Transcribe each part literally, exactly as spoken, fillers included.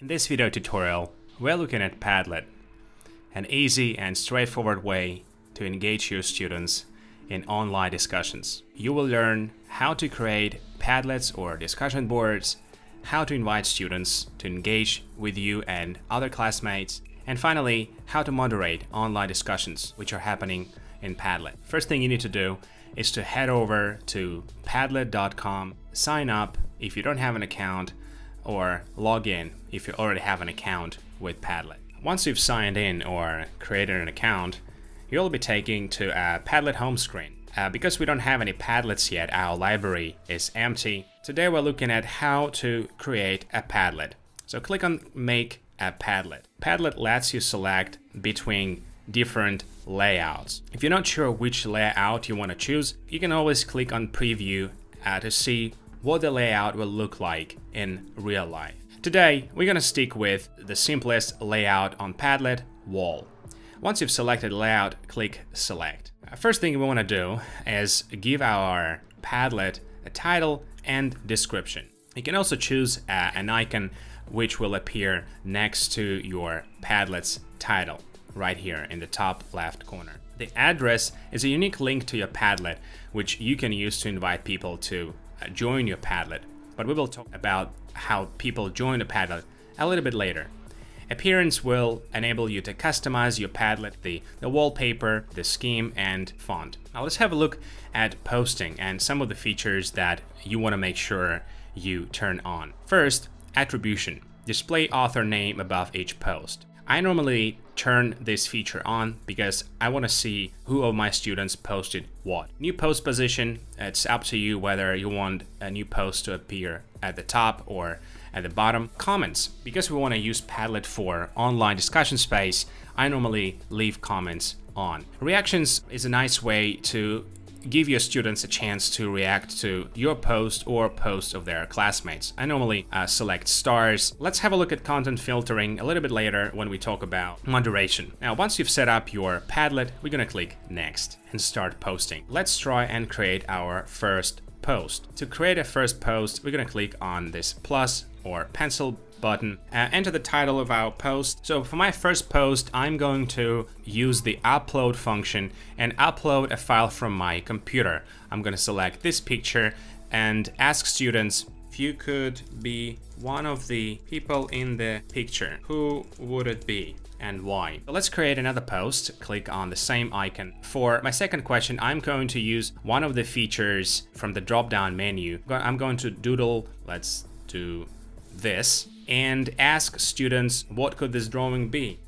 In this video tutorial, we're looking at Padlet, an easy and straightforward way to engage your students in online discussions. You will learn how to create Padlets or discussion boards, how to invite students to engage with you and other classmates, and finally, how to moderate online discussions which are happening in Padlet. First thing you need to do is to head over to padlet dot com, sign up if you don't have an account, or log in if you already have an account with Padlet. Once you've signed in or created an account, you'll be taken to a Padlet home screen. Uh, because we don't have any Padlets yet, our library is empty. Today we're looking at how to create a Padlet. So click on Make a Padlet. Padlet lets you select between different layouts. If you're not sure which layout you want to choose, you can always click on Preview uh, to see what the layout will look like in real life. Today, we're gonna stick with the simplest layout on Padlet, wall. Once you've selected layout, click Select. First thing we wanna do is give our Padlet a title and description. You can also choose uh, an icon which will appear next to your Padlet's title, right here in the top left corner. The address is a unique link to your Padlet, which you can use to invite people to join your Padlet, but we will talk about how people join a Padlet a little bit later. Appearance will enable you to customize your Padlet, the, the wallpaper, the scheme, and font. Now let's have a look at posting and some of the features that you want to make sure you turn on. First, attribution. Display author name above each post. I normally turn this feature on because I want to see who of my students posted what. New post position, it's up to you whether you want a new post to appear at the top or at the bottom. Comments, because we want to use Padlet for online discussion space, I normally leave comments on. Reactions is a nice way to give your students a chance to react to your post or posts of their classmates. I normally uh, select stars. Let's have a look at content filtering a little bit later when we talk about moderation. Now, once you've set up your Padlet, we're gonna click Next and start posting. Let's try and create our first post. To create a first post, we're gonna click on this plus or pencil button, uh, enter the title of our post. So for my first post, I'm going to use the upload function and upload a file from my computer. I'm going to select this picture and ask students, if you could be one of the people in the picture, who would it be and why? So let's create another post, click on the same icon. For my second question, I'm going to use one of the features from the drop-down menu. I'm going to doodle, let's do this, and ask students, what could this drawing be?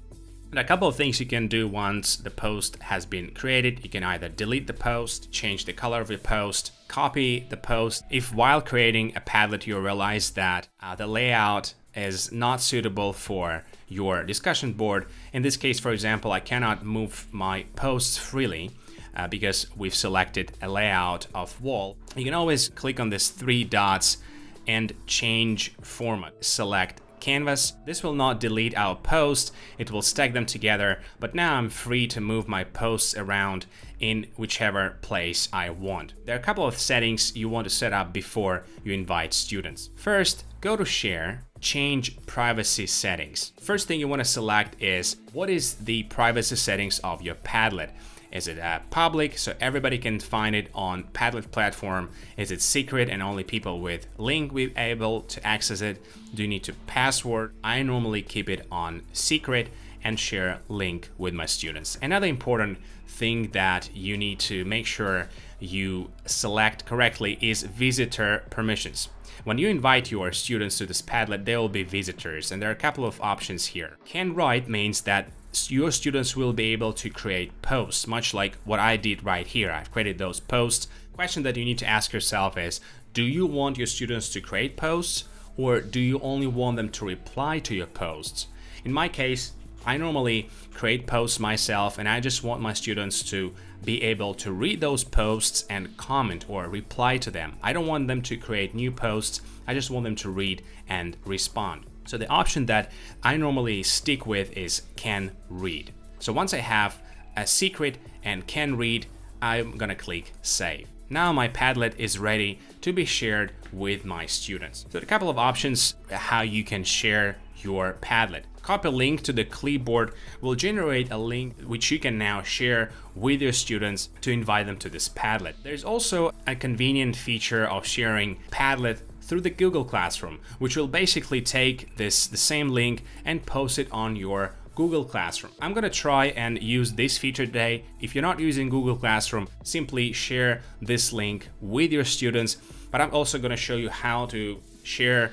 And a couple of things you can do once the post has been created. You can either delete the post, change the color of your post, copy the post. If while creating a Padlet you realize that uh, the layout is not suitable for your discussion board, in this case, for example, I cannot move my posts freely uh, because we've selected a layout of wall. You can always click on these three dots and change format. Select canvas. This will not delete our posts, it will stack them together, but now I'm free to move my posts around in whichever place I want. There are a couple of settings you want to set up before you invite students. First, go to share, change privacy settings. First thing you want to select is what is the privacy settings of your Padlet. Is it uh, public, so everybody can find it on Padlet platform? Is it secret and only people with link will be able to access it? Do you need to password? I normally keep it on secret and share link with my students. Another important thing that you need to make sure you select correctly is visitor permissions. When you invite your students to this Padlet, they will be visitors, and there are a couple of options here. Can write means that your students will be able to create posts, much like what I did right here. I've created those posts. Question that you need to ask yourself is, do you want your students to create posts, or do you only want them to reply to your posts? In my case, I normally create posts myself, and I just want my students to be able to read those posts and comment or reply to them. I don't want them to create new posts. I just want them to read and respond. So the option that I normally stick with is can read. So once I have a secret and can read, I'm gonna click save. Now my Padlet is ready to be shared with my students. So a couple of options how you can share your Padlet. Copy link to the clipboard will generate a link which you can now share with your students to invite them to this Padlet. There's also a convenient feature of sharing Padlet through the Google Classroom, which will basically take this the same link and post it on your Google Classroom. I'm gonna try and use this feature today. If you're not using Google Classroom, simply share this link with your students, but I'm also gonna show you how to share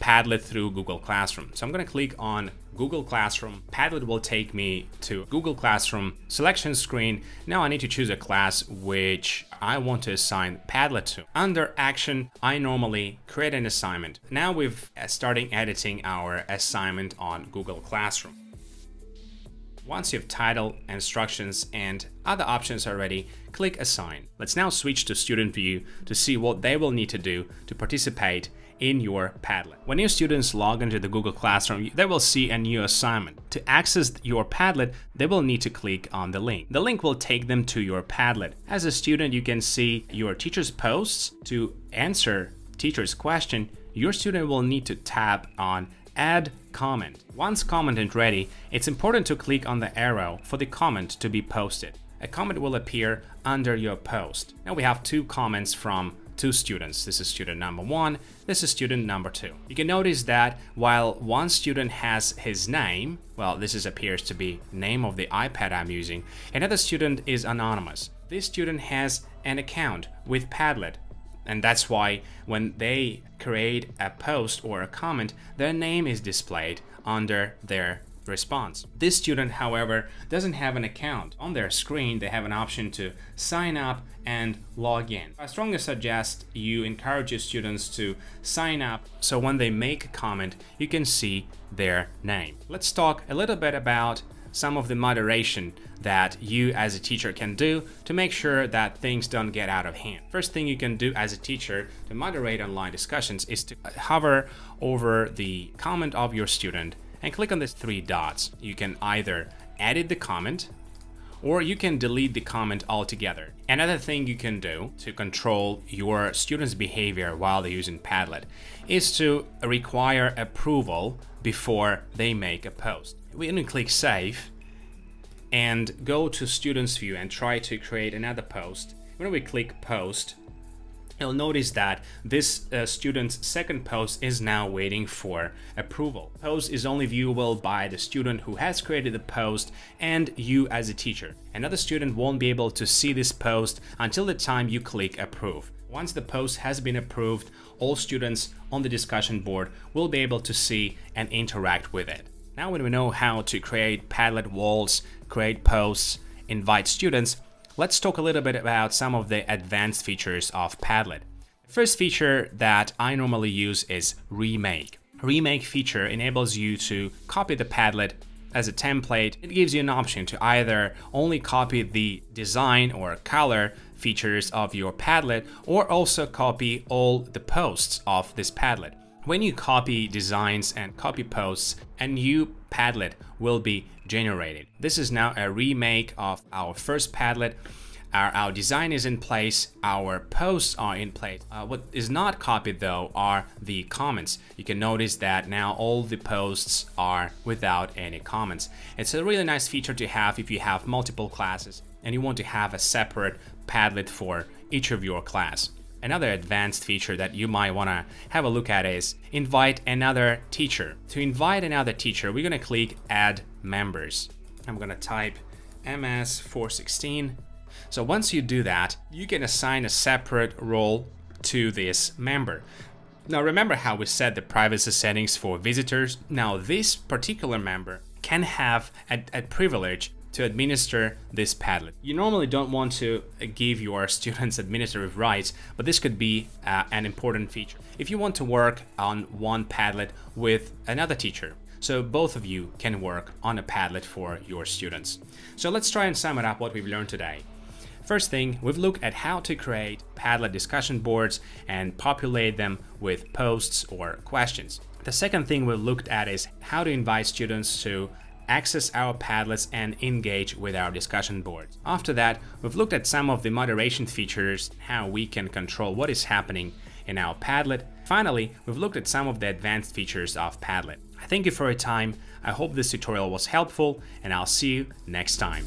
Padlet through Google Classroom. So I'm gonna click on Google Classroom. Padlet will take me to Google Classroom selection screen. Now I need to choose a class which I want to assign Padlet to. Under action, I normally create an assignment. Now we've started editing our assignment on Google Classroom. Once you have title, instructions, and other options are ready, click assign. Let's now switch to student view to see what they will need to do to participate in your Padlet. When your students log into the Google Classroom, they will see a new assignment. To access your Padlet, they will need to click on the link. The link will take them to your Padlet. As a student, you can see your teacher's posts. To answer teacher's question, your student will need to tap on Add Comment. Once comment is ready, it's important to click on the arrow for the comment to be posted. A comment will appear under your post. Now we have two comments from two students. This is student number one, this is student number two. You can notice that while one student has his name, well, this is appears to be name of the iPad I'm using, another student is anonymous. This student has an account with Padlet, and that's why when they create a post or a comment, their name is displayed under their response. This student, however, doesn't have an account. On their screen, they have an option to sign up and log in. I strongly suggest you encourage your students to sign up so when they make a comment, you can see their name. Let's talk a little bit about some of the moderation that you as a teacher can do to make sure that things don't get out of hand. First thing you can do as a teacher to moderate online discussions is to hover over the comment of your student and click on these three dots. You can either edit the comment or you can delete the comment altogether. Another thing you can do to control your students' behavior while they're using Padlet is to require approval before they make a post. We're going to click save and go to students view and try to create another post. When we click post, you'll notice that this uh, student's second post is now waiting for approval. Post is only viewable by the student who has created the post and you as a teacher. Another student won't be able to see this post until the time you click approve. Once the post has been approved, all students on the discussion board will be able to see and interact with it. Now when we know how to create Padlet walls, create posts, invite students, let's talk a little bit about some of the advanced features of Padlet. The first feature that I normally use is remake. Remake feature enables you to copy the Padlet as a template. It gives you an option to either only copy the design or color features of your Padlet or also copy all the posts of this Padlet. When you copy designs and copy posts, a new Padlet will be generated. This is now a remake of our first Padlet. Our, our design is in place, our posts are in place. Uh, what is not copied though are the comments. You can notice that now all the posts are without any comments. It's a really nice feature to have if you have multiple classes and you want to have a separate Padlet for each of your class. Another advanced feature that you might want to have a look at is invite another teacher. To invite another teacher, we're going to click add members. I'm going to type M S four sixteen. So once you do that, you can assign a separate role to this member. Now remember how we set the privacy settings for visitors. Now this particular member can have a, a privilege to administer this Padlet. You normally don't want to give your students administrative rights, but this could be uh, an important feature if you want to work on one Padlet with another teacher. So both of you can work on a Padlet for your students. So let's try and sum it up what we've learned today. First thing, we've looked at how to create Padlet discussion boards and populate them with posts or questions. The second thing we've looked at is how to invite students to access our Padlets and engage with our discussion boards. After that, we've looked at some of the moderation features, how we can control what is happening in our Padlet. Finally, we've looked at some of the advanced features of Padlet. I thank you for your time. I hope this tutorial was helpful, and I'll see you next time.